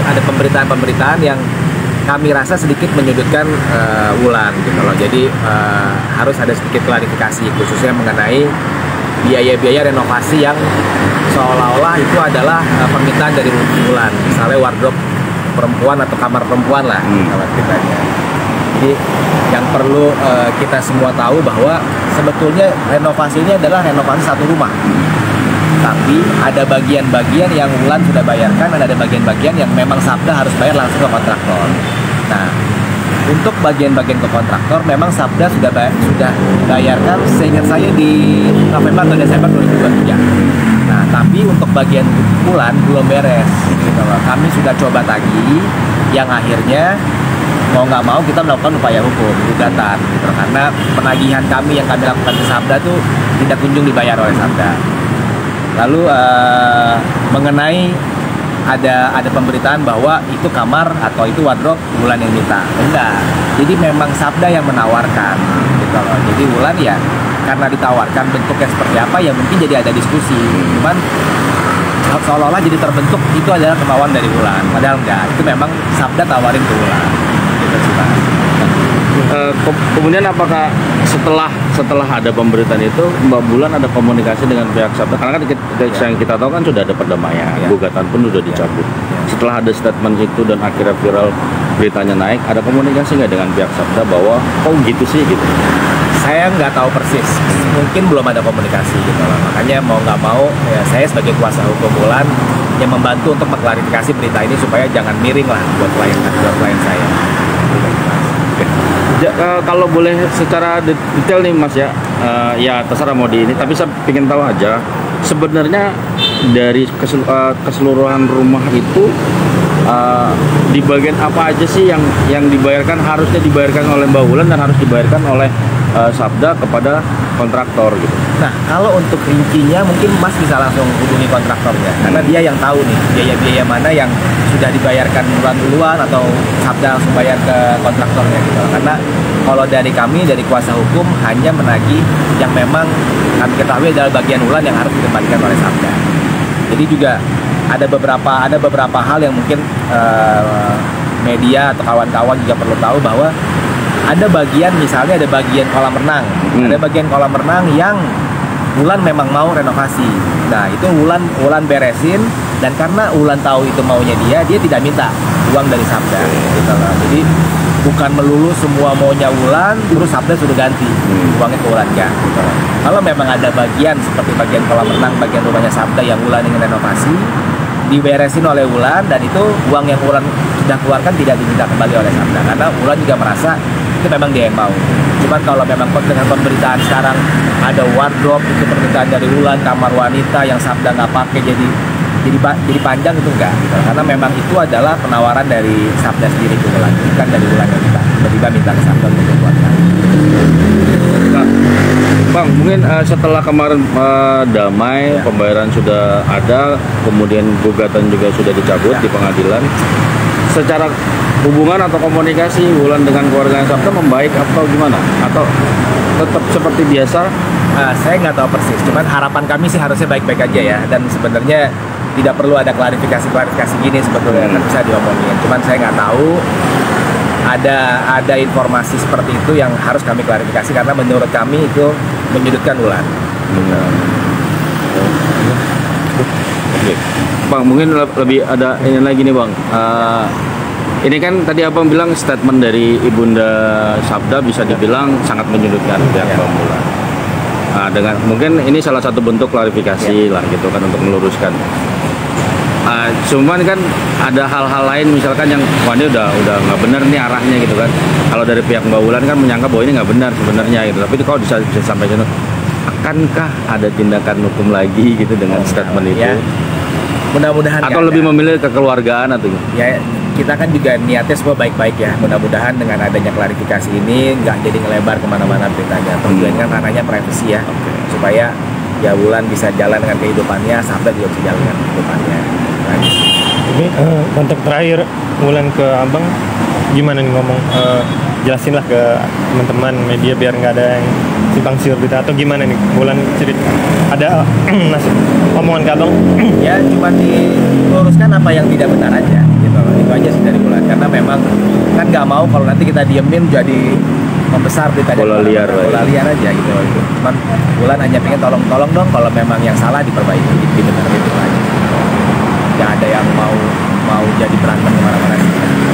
ada pemberitaan-pemberitaan yang kami rasa sedikit menyudutkan Wulan gitu loh. Jadi harus ada sedikit klarifikasi, khususnya mengenai biaya-biaya renovasi yang seolah-olah itu adalah permintaan dari Wulan, misalnya wardrobe perempuan atau kamar perempuan lah, kamar kitanya. Jadi yang perlu kita semua tahu bahwa sebetulnya renovasi ini adalah renovasi satu rumah, tapi ada bagian-bagian yang Wulan sudah bayarkan dan ada bagian-bagian yang memang Sabda harus bayar langsung ke kontraktor. Nah, untuk bagian-bagian ke kontraktor memang Sabda sudah bayarkan seingat saya di November atau Desember 2023. Nah, tapi untuk bagian Wulan belum beres. Kami sudah coba tagih, yang akhirnya mau nggak mau kita melakukan upaya hukum, gugatan, gitu, karena penagihan kami yang kami lakukan ke Sabda tuh tidak kunjung dibayar oleh Sabda. Lalu mengenai ada pemberitaan bahwa itu kamar atau itu wardrobe Wulan yang minta, enggak. Jadi memang Sabda yang menawarkan, gitu loh. Jadi Wulan ya karena ditawarkan bentuknya seperti apa ya mungkin jadi ada diskusi. Cuman seolah-olah jadi terbentuk itu adalah kemauan dari Wulan, padahal enggak. Itu memang Sabda tawarin ke Wulan. Gitu sih, Pak. Kemudian apakah setelah ada pemberitaan itu Mbak Wulan ada komunikasi dengan pihak Sabda? Karena kan yang kita tahu kan sudah ada perdamaian, gugatan pun sudah dicabut. Setelah ada statement itu dan akhirnya viral, beritanya naik, ada komunikasi nggak dengan pihak Sabda bahwa oh gitu sih gitu? Saya nggak tahu persis, mungkin belum ada komunikasi gitu lah. Makanya mau nggak mau ya, saya sebagai kuasa hukum Wulan yang membantu untuk mengklarifikasi berita ini supaya jangan miring lah buat klien saya. Ya, kalau boleh secara detail nih Mas ya, ya terserah mau di ini, tapi saya ingin tahu aja sebenarnya dari keseluruhan rumah itu di bagian apa aja sih yang dibayarkan, harusnya dibayarkan oleh Mbak Wulan dan harus dibayarkan oleh Sabda kepada kontraktor gitu. Nah, kalau untuk rincinya mungkin Mas bisa langsung hubungi kontraktornya, karena dia yang tahu nih biaya-biaya mana yang sudah dibayarkan duluan atau Sabda langsung bayar ke kontraktornya gitu. Karena kalau dari kami, dari kuasa hukum hanya menagih yang memang kami ketahui adalah bagian Wulan yang harus dikembalikan oleh Sabda. Jadi juga ada beberapa hal yang mungkin media atau kawan-kawan juga perlu tahu bahwa ada bagian, misalnya ada bagian kolam renang, ada bagian kolam renang yang Wulan memang mau renovasi. Nah, itu Wulan beresin. Dan karena Wulan tahu itu maunya dia tidak minta uang dari Sabda. Gitu loh. Jadi bukan melulu semua maunya Wulan, terus Sabda sudah ganti uangnya ke Wulan ya. Gitu loh. Kalau memang ada bagian seperti bagian kolam renang, bagian rumahnya Sabda yang Wulan ingin renovasi, diberesin oleh Wulan dan itu uang yang Wulan sudah keluarkan tidak diminta kembali oleh Sabda. Karena Wulan juga merasa itu memang dia yang mau. Cuman kalau memang dengan pemberitaan sekarang ada wardrobe itu permintaan dari Wulan, kamar wanita yang Sabda nggak pakai jadi panjang itu enggak gitu. Karena memang itu adalah penawaran dari Sabda sendiri ke Wulan, bukan dari Wulan yang kita tiba-tiba minta ke Sabda untuk dikeluarkan. Nah, Bang, mungkin setelah kemarin damai, pembayaran sudah ada, kemudian gugatan juga sudah dicabut di pengadilan, secara hubungan atau komunikasi Wulan dengan keluarga Sabda membaik atau gimana? Atau tetap seperti biasa? Saya nggak tahu persis, cuman harapan kami sih harusnya baik-baik aja ya, dan sebenarnya tidak perlu ada klarifikasi gini sebetulnya, kan bisa diomongin. Cuman saya nggak tahu ada informasi seperti itu yang harus kami klarifikasi karena menurut kami itu menyudutkan Wulan. Bang, mungkin lebih ada ini lagi nih Bang. Ini kan tadi Abang bilang statement dari Ibunda Sabda bisa dibilang sangat menyudutkan pihak Bang Wulan. Nah, dengan mungkin ini salah satu bentuk klarifikasi lah gitu kan untuk meluruskan. Cuman kan ada hal-hal lain misalkan yang wah ini udah nggak benar nih arahnya gitu kan. Kalau dari pihak Mbak Wulan kan menyangka bahwa ini nggak benar sebenarnya gitu. Tapi kalau bisa sampaikan, akankah ada tindakan hukum lagi gitu dengan statement itu? Ya. Mudah-mudahan atau lebih memilih kekeluargaan atau gitu. Ya, kita kan juga niatnya semua baik-baik ya. Mudah-mudahan dengan adanya klarifikasi ini nggak jadi ngelebar kemana-mana beritanya. Tujuan kan ranahnya privacy ya, supaya ya Wulan bisa jalan dengan kehidupannya, Sabda juga bisa jalan dengan kehidupannya. Ini kontak terakhir Wulan ke Abang gimana nih ngomong? Jelasinlah ke teman-teman media biar nggak ada yang simpang siur berita atau gimana nih Wulan cerita? Ada omongan ke Abang? Ya cuma diluruskan apa yang tidak benar aja gitu. nggak mau kalau nanti kita diemin jadi membesar di bola liar, aja gitu. Cuman Wulan hanya pengen tolong dong, kalau memang yang salah diperbaiki, dibenerin aja. Nggak ada yang mau jadi berantem kemana-mana.